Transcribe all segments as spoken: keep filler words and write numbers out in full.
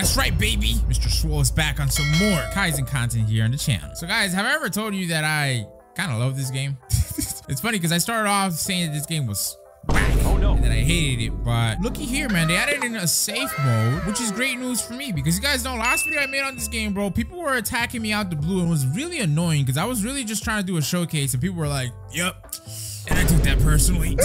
That's right, baby. Mister Swole is back on some more Kaisen content here on the channel. So guys, have I ever told you that I kind of love this game? It's funny because I started off saying that this game was whack. Oh no. And then I hated it, but looky here, man. They added in a safe mode, which is great news for me because you guys know last video I made on this game, bro, people were attacking me out the blue and it was really annoying because I was really just trying to do a showcase and people were like, yep. And I took that personally.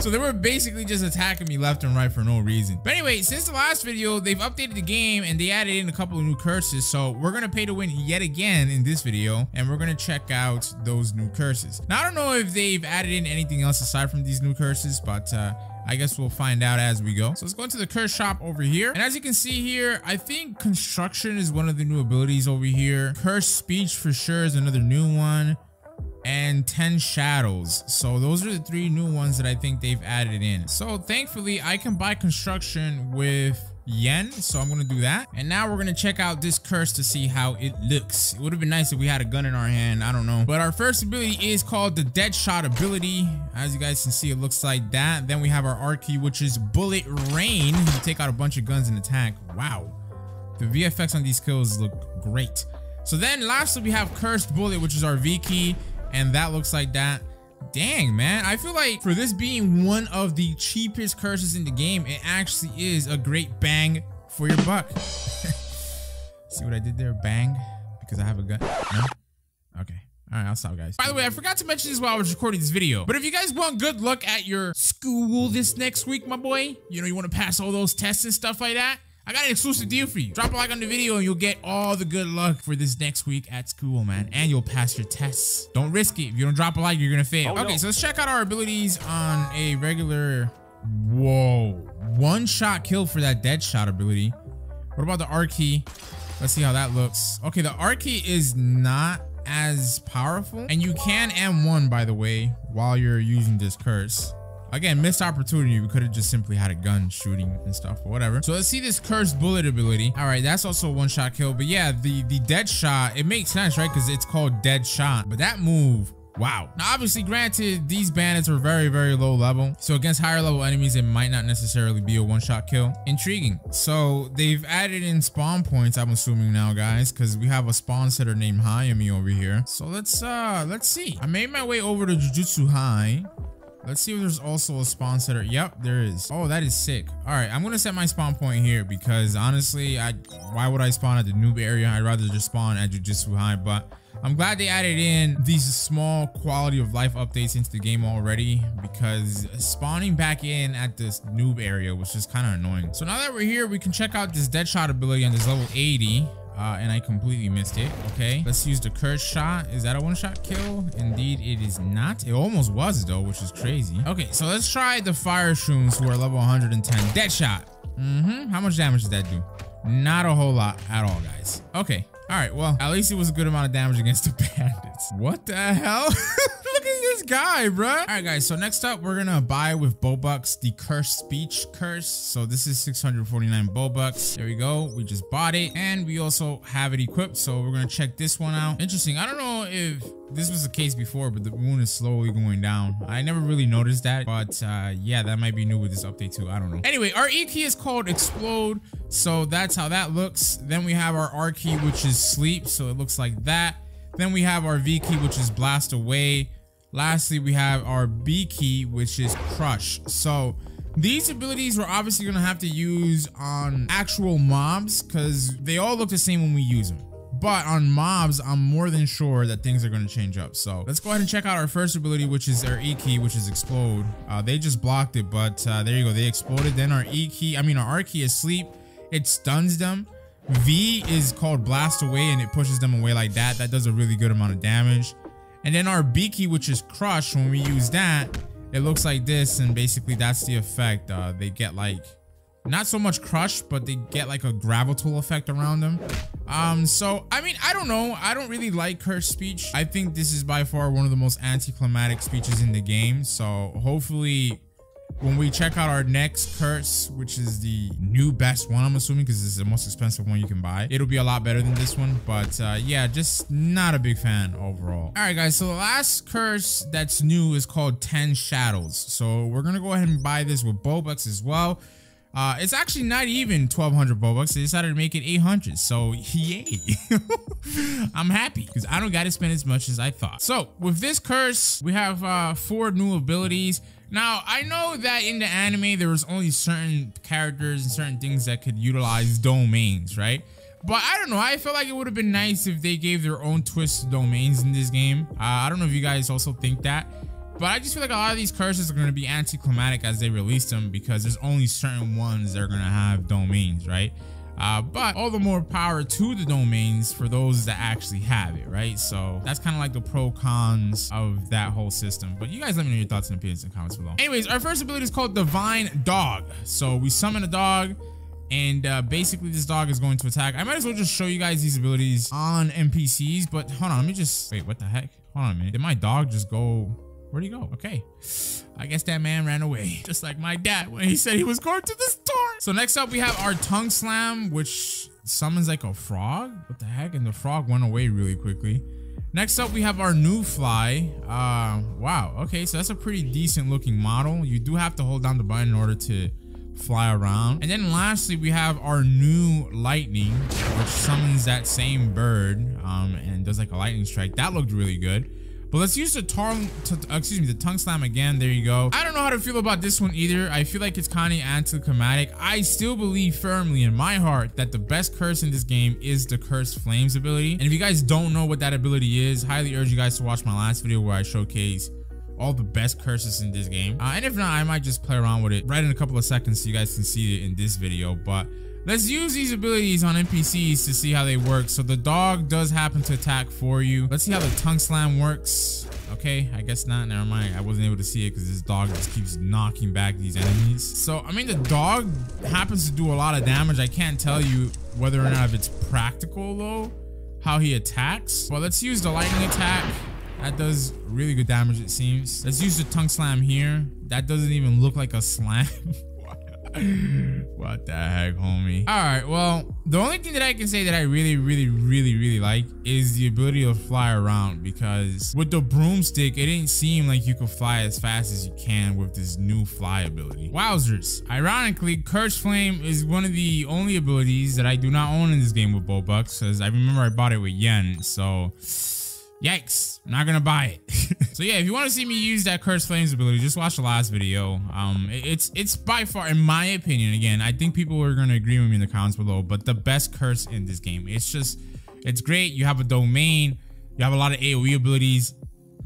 So they were basically just attacking me left and right for no reason. But anyway, since the last video, they've updated the game and they added in a couple of new curses. So we're going to pay to win yet again in this video. And we're going to check out those new curses. Now, I don't know if they've added in anything else aside from these new curses, but uh, I guess we'll find out as we go. So let's go into the curse shop over here. And as you can see here, I think construction is one of the new abilities over here. Curse speech for sure is another new one. And ten shadows. So those are the three new ones that I think they've added in. So thankfully I can buy construction with yen, so I'm gonna do that. And now we're gonna check out this curse to see how it looks. It would have been nice if we had a gun in our hand, I don't know, but our first ability is called the dead shot ability. As you guys can see, it looks like that. Then we have our R key, which is bullet rain. You take out a bunch of guns and attack. Wow, the V F X on these skills look great. So then lastly we have cursed bullet, which is our V key. And that looks like that. Dang, man. I feel like for this being one of the cheapest curses in the game, it actually is a great bang for your buck. See what I did there? Bang. Because I have a gun. No? Okay. All right, I'll stop, guys. By the way, I forgot to mention this while I was recording this video, but if you guys want good luck at your school this next week, my boy, you know, you want to pass all those tests and stuff like that, I got an exclusive deal for you. Drop a like on the video and you'll get all the good luck for this next week at school, man. And you'll pass your tests. Don't risk it. If you don't drop a like, you're gonna fail. Oh, okay, no. So let's check out our abilities on a regular... Whoa. One shot kill for that dead shot ability. What about the R key? Let's see how that looks. Okay, the R key is not as powerful. And you can M one, by the way, while you're using this curse. Again, missed opportunity. We could have just simply had a gun shooting and stuff or whatever. So let's see this cursed bullet ability. All right, that's also a one shot kill. But yeah, the, the dead shot, it makes sense, right? Because it's called dead shot. But that move, wow. Now, obviously, granted, these bandits are very, very low level. So against higher level enemies, it might not necessarily be a one shot kill. Intriguing. So they've added in spawn points, I'm assuming now, guys, because we have a spawn setter named Hayami over here. So let's, uh, let's see. I made my way over to Jujutsu High. Let's see if there's also a spawn setter. Yep, there is. Oh, that is sick. All right, I'm gonna set my spawn point here because honestly, I why would I spawn at the noob area? I'd rather just spawn at Jujutsu High, but I'm glad they added in these small quality of life updates into the game already because spawning back in at this noob area was just kind of annoying. So now that we're here, we can check out this Deadshot ability on this level eighty. Uh, and I completely missed it. Okay, let's use the curse shot. Is that a one-shot kill? Indeed, it is not. It almost was though, which is crazy. Okay, so let's try the fire shrooms who are level one hundred and ten. Dead shot. Mm-hmm. How much damage did that do? Not a whole lot at all, guys. Okay. All right. Well, at least it was a good amount of damage against the bandits. What the hell? This guy, bro. All right, guys, so next up we're gonna buy with Bobux the cursed speech curse. So this is six hundred forty-nine Bobux. There we go, we just bought it and we also have it equipped, so we're gonna check this one out. Interesting. I don't know if this was the case before, but the moon is slowly going down. I never really noticed that, but uh yeah, that might be new with this update too, I don't know. Anyway, our E key is called explode, so that's how that looks. Then we have our R key, which is sleep, so it looks like that. Then we have our V key, which is blast away. Lastly, we have our B key, which is crush. So these abilities we're obviously going to have to use on actual mobs because they all look the same when we use them. But on mobs, I'm more than sure that things are going to change up. So let's go ahead and check out our first ability, which is our E key, which is explode. Uh, they just blocked it, but uh, there you go. They exploded. Then our E key, I mean, our R key is sleep. It stuns them. V is called blast away and it pushes them away like that. That does a really good amount of damage. And then our B key, which is crush, when we use that, it looks like this. And basically that's the effect. Uh, they get like, not so much crush, but they get like a gravital effect around them. Um, so, I mean, I don't know. I don't really like cursed speech. I think this is by far one of the most anticlimactic speeches in the game. So hopefully when we check out our next curse, which is the new best one, I'm assuming, because it's the most expensive one you can buy, it'll be a lot better than this one. But uh, yeah, just not a big fan overall. All right, guys. So the last curse that's new is called ten shadows. So we're going to go ahead and buy this with Bobux as well. Uh, it's actually not even twelve hundred Bobux. They decided to make it eight hundred. So yay. I'm happy because I don't got to spend as much as I thought. So with this curse, we have uh, four new abilities. Now, I know that in the anime, there was only certain characters and certain things that could utilize domains, right? But I don't know. I feel like it would have been nice if they gave their own twist to domains in this game. Uh, I don't know if you guys also think that. But I just feel like a lot of these curses are going to be anticlimactic as they release them because there's only certain ones that are going to have domains, right? Uh, but all the more power to the domains for those that actually have it, right? So that's kind of like the pro cons of that whole system. But you guys let me know your thoughts and opinions in the comments below. Anyways, our first ability is called Divine Dog. So we summon a dog. And uh, basically, this dog is going to attack. I might as well just show you guys these abilities on N P Cs. But hold on, let me just... Wait, what the heck? Hold on a minute. Did my dog just go... Where'd he go? Okay. I guess that man ran away. Just like my dad when he said he was going to the store. So next up, we have our Tongue Slam, which summons like a frog. What the heck? And the frog went away really quickly. Next up, we have our new fly. Uh, wow. Okay, so that's a pretty decent looking model. You do have to hold down the button in order to... fly around. And then lastly, we have our new lightning, which summons that same bird um and does like a lightning strike. That looked really good. But let's use the tongue excuse me the tongue slam again. There you go. I don't know how to feel about this one either. I feel like it's kind of anticlimactic. I still believe firmly in my heart that the best curse in this game is the Cursed Flames ability. And if you guys don't know what that ability is, highly urge you guys to watch my last video where I showcase all the best curses in this game. Uh, and if not, I might just play around with it right in a couple of seconds so you guys can see it in this video. But let's use these abilities on N P Cs to see how they work. So the dog does happen to attack for you. Let's see how the tongue slam works. Okay, I guess not. Never mind. I wasn't able to see it because this dog just keeps knocking back these enemies. So, I mean, the dog happens to do a lot of damage. I can't tell you whether or not if it's practical, though, how he attacks. But let's use the lightning attack. That does really good damage, it seems. Let's use the tongue slam here. That doesn't even look like a slam. What the heck, homie? All right, well, the only thing that I can say that I really, really, really, really like is the ability to fly around, because with the broomstick, it didn't seem like you could fly as fast as you can with this new fly ability. Wowzers. Ironically, Cursed Flame is one of the only abilities that I do not own in this game with Bobux, because I remember I bought it with Yen, so... Yikes, I'm not gonna buy it. So yeah, if you want to see me use that Cursed Flames ability, just watch the last video. Um it's it's by far, in my opinion, again, I think people are gonna agree with me in the comments below, but the best curse in this game. It's just, it's great. You have a domain, you have a lot of A O E abilities,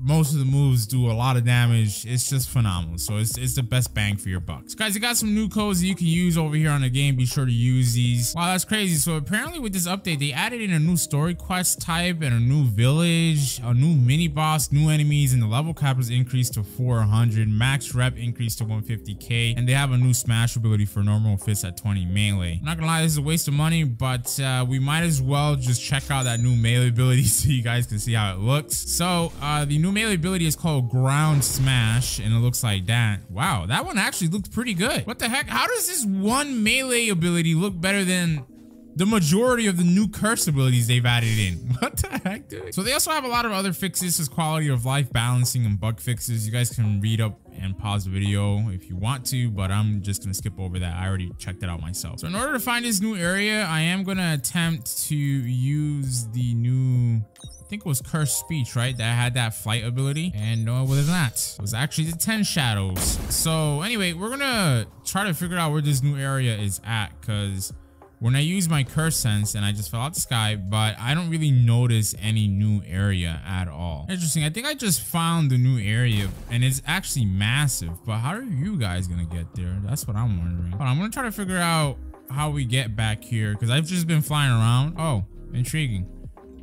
most of the moves do a lot of damage. It's just phenomenal. So it's, it's the best bang for your buck. So guys, I got some new codes that you can use over here on the game. Be sure to use these. Wow, that's crazy. So apparently with this update, they added in a new story quest type and a new village, a new mini boss, new enemies, and the level cap was increased to four hundred, max rep increased to one fifty K, and they have a new smash ability for normal fists at twenty melee. I'm not gonna lie, this is a waste of money, but uh, we might as well just check out that new melee ability so you guys can see how it looks. So uh, the new melee ability is called Ground Smash, and it looks like that. Wow, that one actually looked pretty good. What the heck? How does this one melee ability look better than the majority of the new curse abilities they've added in? What the heck, dude? So they also have a lot of other fixes, as quality of life balancing and bug fixes. You guys can read up and pause the video if you want to, but I'm just gonna skip over that. I already checked it out myself. So in order to find this new area, I am gonna attempt to use the new, I think it was Cursed Speech, right? That had that flight ability. And no, it was not. It was actually the ten Shadows. So anyway, we're gonna try to figure out where this new area is at, because when I use my curse sense and I just fell out the sky, but I don't really notice any new area at all. Interesting. I think I just found the new area, and it's actually massive, but how are you guys gonna get there? That's what I'm wondering. Hold on, I'm gonna try to figure out how we get back here, because I've just been flying around. Oh, intriguing.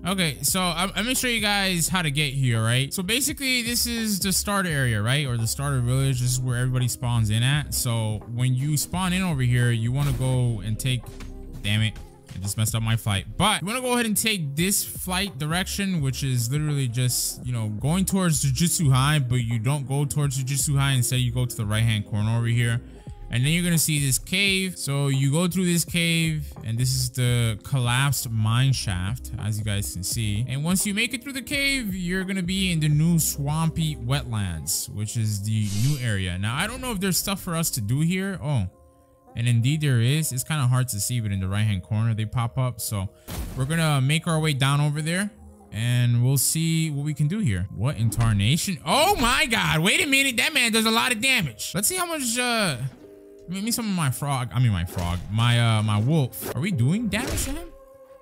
Okay, so I'm, I'm gonna show you guys how to get here, right? So basically, this is the starter area, right? Or the starter village. This is where everybody spawns in at. So when you spawn in over here, you want to go and take... Damn it, I just messed up my flight. But you want to go ahead and take this flight direction, which is literally just, you know, going towards Jujutsu High, but you don't go towards Jujutsu High. Instead, you go to the right-hand corner over here. And then you're going to see this cave. So you go through this cave, and this is the collapsed mine shaft, as you guys can see. And once you make it through the cave, you're going to be in the new swampy wetlands, which is the new area. Now, I don't know if there's stuff for us to do here. Oh. And indeed there is. It's kind of hard to see, but in the right hand corner they pop up. So we're gonna make our way down over there and we'll see what we can do here. What in tarnation? Oh my god, wait a minute, that man does a lot of damage. Let's see how much. uh Give me some of my frog. I mean my frog. My uh my wolf. Are we doing damage to him?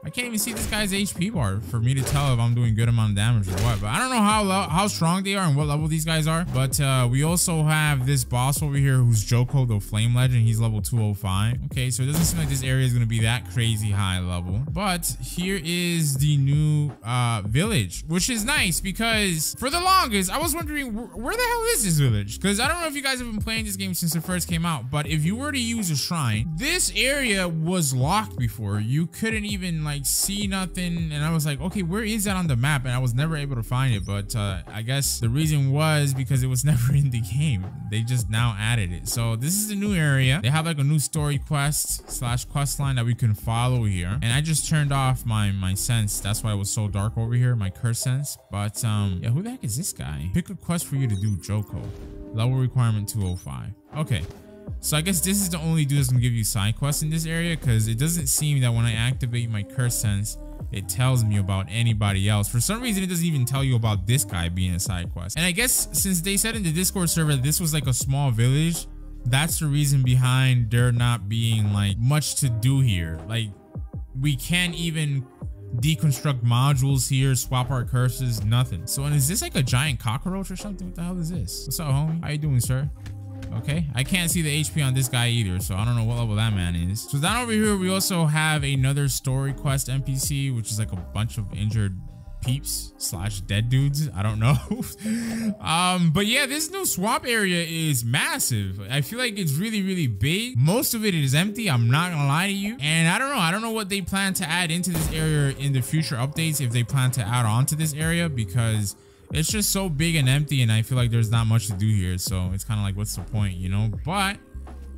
I can't even see this guy's H P bar for me to tell if I'm doing a good amount of damage or what. But I don't know how how strong they are and what level these guys are. But uh, we also have this boss over here who's Joko the Flame Legend. He's level two oh five. Okay, so it doesn't seem like this area is going to be that crazy high level. But here is the new uh, village, which is nice because for the longest, I was wondering wh where the hell is this village? Because I don't know if you guys have been playing this game since it first came out. But if you were to use a shrine, this area was locked before. You couldn't even like see nothing, and I was like, okay, where is that on the map? And I was never able to find it, but uh I guess the reason was because it was never in the game. They just now added it. So this is the new area. They have like a new story quest slash quest line that we can follow here, and I just turned off my my sense. That's why it was so dark over here, my curse sense. But um yeah, who the heck is this guy? Pick a quest for you to do, Joko. Level requirement two oh five. Okay, so I guess this is the only dude that's gonna give you side quests in this area, because it doesn't seem that when I activate my curse sense, it tells me about anybody else. For some reason, it doesn't even tell you about this guy being a side quest. And I guess since they said in the Discord server this was like a small village, that's the reason behind there not being like much to do here. Like we can't even deconstruct modules here, swap our curses, nothing. So, and is this like a giant cockroach or something? What the hell is this? What's up, homie? How you doing, sir? Okay, I can't see the H P on this guy either, so I don't know what level that man is. So down over here, we also have another story quest N P C, which is like a bunch of injured peeps slash dead dudes. I don't know. um, but yeah, this new swamp area is massive. I feel like it's really, really big. Most of it is empty. I'm not gonna lie to you. And I don't know. I don't know what they plan to add into this area in the future updates, if they plan to add on to this area, because it's just so big and empty, and I feel like there's not much to do here. So it's kind of like, what's the point, you know? But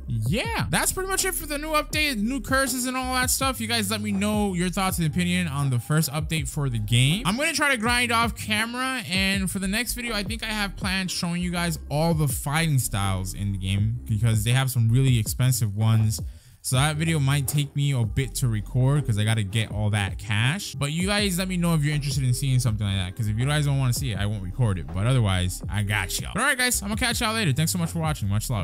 yeah, that's pretty much it for the new update, new curses and all that stuff. You guys let me know your thoughts and opinion on the first update for the game. I'm going to try to grind off camera, and for the next video, I think I have planned showing you guys all the fighting styles in the game, because they have some really expensive ones. So that video might take me a bit to record, because I got to get all that cash. But you guys let me know if you're interested in seeing something like that, because if you guys don't want to see it, I won't record it. But otherwise, I got you. All right, guys, I'm going to catch y'all later. Thanks so much for watching. Much love.